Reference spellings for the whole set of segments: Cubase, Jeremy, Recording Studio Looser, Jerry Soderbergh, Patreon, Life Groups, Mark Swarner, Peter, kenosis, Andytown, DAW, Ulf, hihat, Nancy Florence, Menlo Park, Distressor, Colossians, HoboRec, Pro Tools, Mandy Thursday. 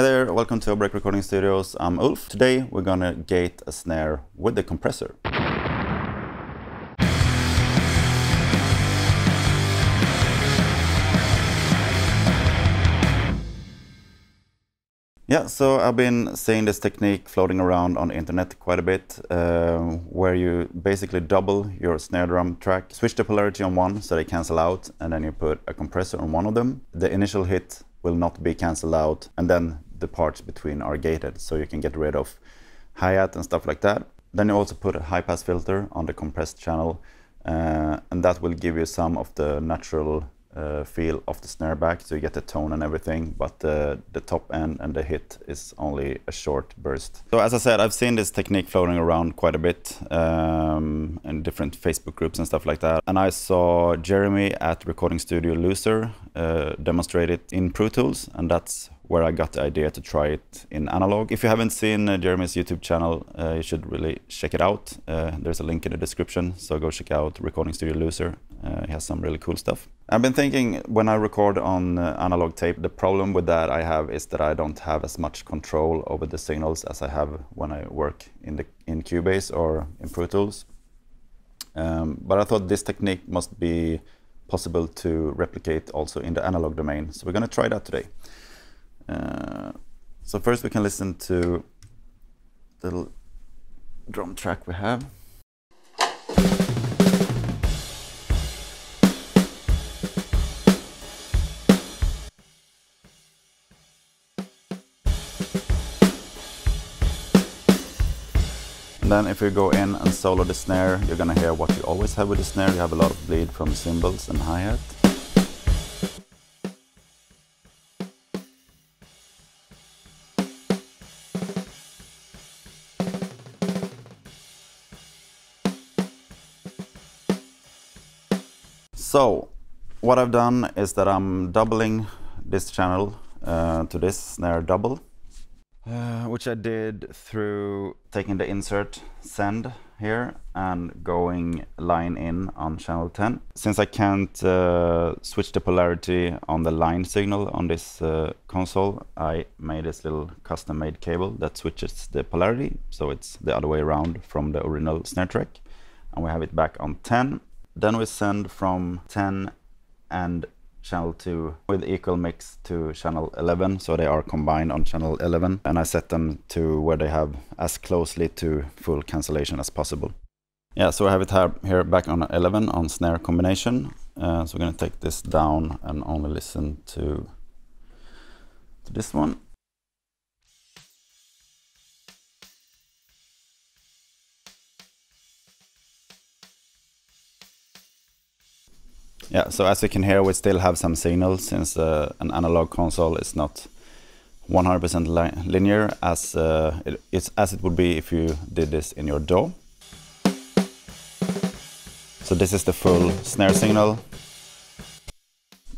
Hi there, welcome to HoboRec Recording Studios. I'm Ulf. Today we're gonna gate a snare with the compressor. Yeah, so I've been seeing this technique floating around on the internet quite a bit, where you basically double your snare drum track, switch the polarity on one so they cancel out, and then you put a compressor on one of them. The initial hit will not be cancelled out, and then the parts between are gated, so you can get rid of hi-hat and stuff like that. Then you also put a high-pass filter on the compressed channel, and that will give you some of the natural feel of the snare back, so you get the tone and everything, but the top end and the hit is only a short burst. So as I said, I've seen this technique floating around quite a bit in different Facebook groups and stuff like that, and I saw Jeremy at Recording Studio Looser demonstrate it in Pro Tools, and that's where I got the idea to try it in analog. If you haven't seen Jeremy's YouTube channel, you should really check it out. There's a link in the description, so go check out Recording Studio Looser. He has some really cool stuff. I've been thinking, when I record on analog tape, the problem with that I have is that I don't have as much control over the signals as I have when I work in Cubase or in Pro Tools. But I thought this technique must be possible to replicate also in the analog domain, so we're gonna try that today. So first we can listen to the little drum track we have. And then if you go in and solo the snare, you're gonna hear what you always have with the snare. You have a lot of bleed from cymbals and hi-hat. So, what I've done is that I'm doubling this channel to this snare double, which I did through taking the insert send here and going line in on channel 10. Since I can't switch the polarity on the line signal on this console, I made this little custom-made cable that switches the polarity, so it's the other way around from the original snare track, and we have it back on 10. Then we send from 10 and channel 2 with equal mix to channel 11, so they are combined on channel 11, and I set them to where they have as closely to full cancellation as possible. Yeah, so I have it here back on 11 on snare combination, so we're going to take this down and only listen to this one. Yeah, so as you can hear, we still have some signals, since an analog console is not 100% linear as it would be if you did this in your DAW. So this is the full snare signal,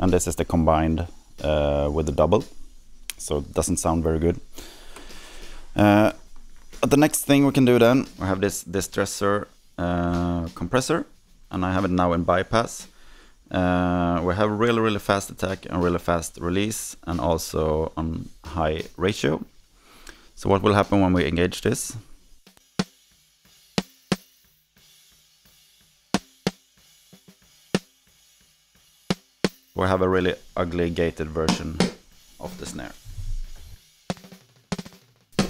and this is the combined with the double, so it doesn't sound very good. But the next thing we can do then, we have this Distressor compressor, and I have it now in bypass. We have really fast attack and really fast release, and also on high ratio. So what will happen when we engage this? We have a really ugly gated version of the snare.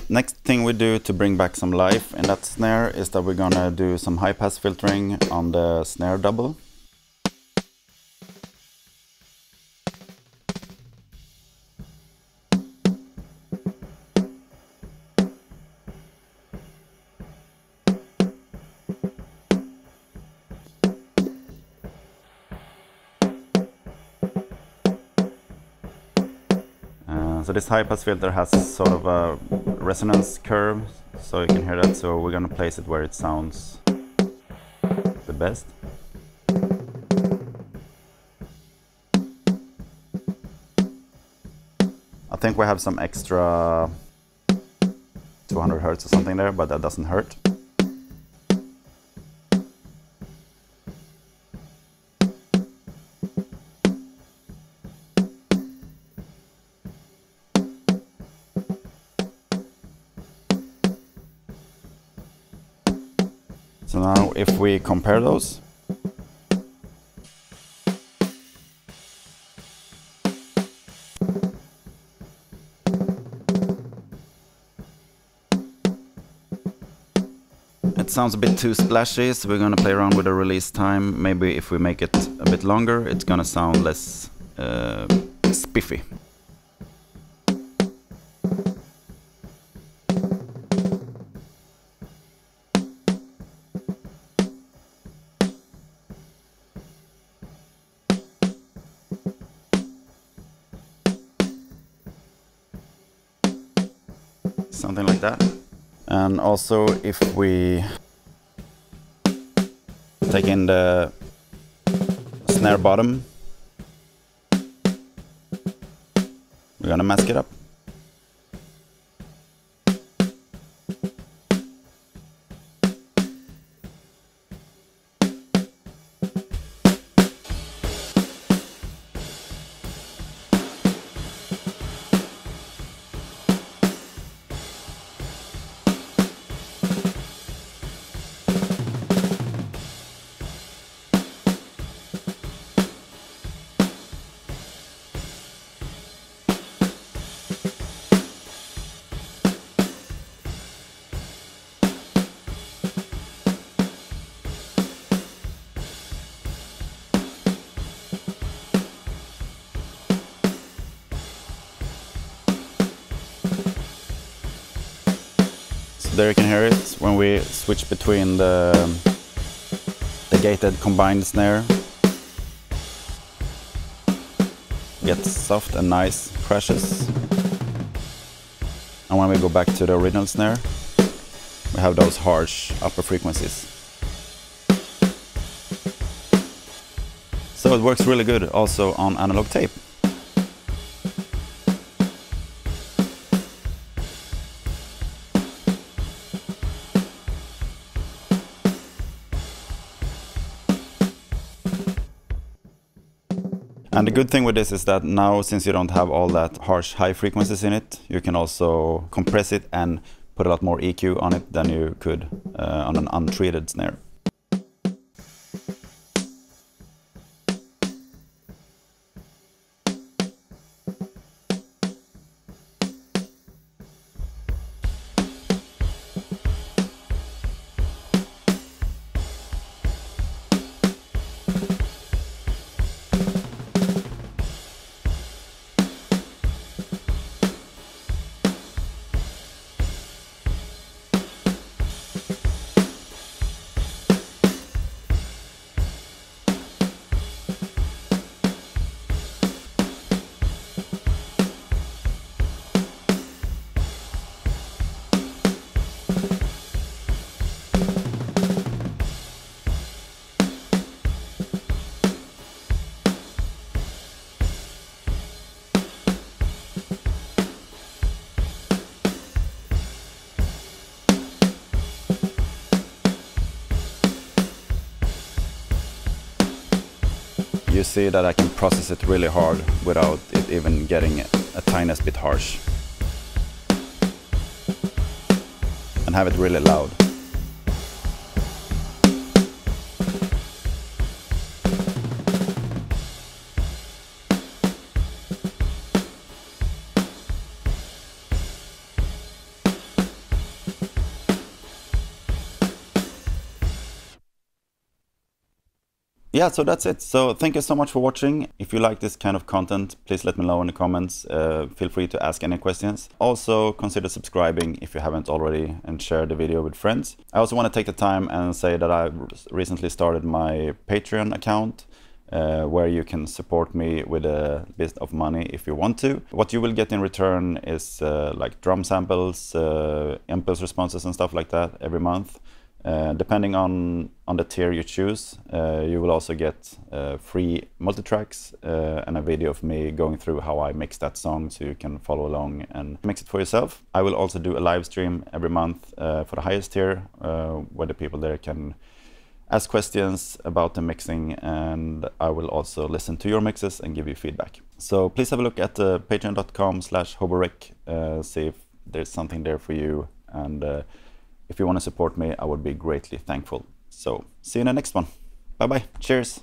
Next thing we do to bring back some life in that snare is that we're gonna do some high pass filtering on the snare double. So this high-pass filter has sort of a resonance curve, so you can hear that, so we're going to place it where it sounds the best. I think we have some extra 200 Hz or something there, but that doesn't hurt. So now if we compare those, it sounds a bit too splashy, so we're gonna play around with the release time. Maybe if we make it a bit longer, it's gonna sound less spiffy. Something like that. And also if we take in the snare bottom, we're gonna mask it up. There you can hear it when we switch between the gated combined snare. Gets soft and nice crashes. And when we go back to the original snare, we have those harsh upper frequencies. So it works really good also on analog tape. And the good thing with this is that now, since you don't have all that harsh high frequencies in it, you can also compress it and put a lot more EQ on it than you could on an untreated snare. You see that I can process it really hard without it even getting a tiniest bit harsh. And have it really loud. Yeah, so that's it. So thank you so much for watching. If you like this kind of content, please let me know in the comments. Feel free to ask any questions. Also consider subscribing if you haven't already, and share the video with friends. I also want to take the time and say that I recently started my Patreon account, where you can support me with a bit of money if you want to. What you will get in return is like drum samples, impulse responses and stuff like that every month. Depending on the tier you choose, you will also get free multitracks and a video of me going through how I mix that song, so you can follow along and mix it for yourself. I will also do a live stream every month for the highest tier, where the people there can ask questions about the mixing, and I will also listen to your mixes and give you feedback. So please have a look at patreon.com/HoboRec, see if there's something there for you, and if you want to support me, I would be greatly thankful. So see you in the next one. Bye bye. Cheers.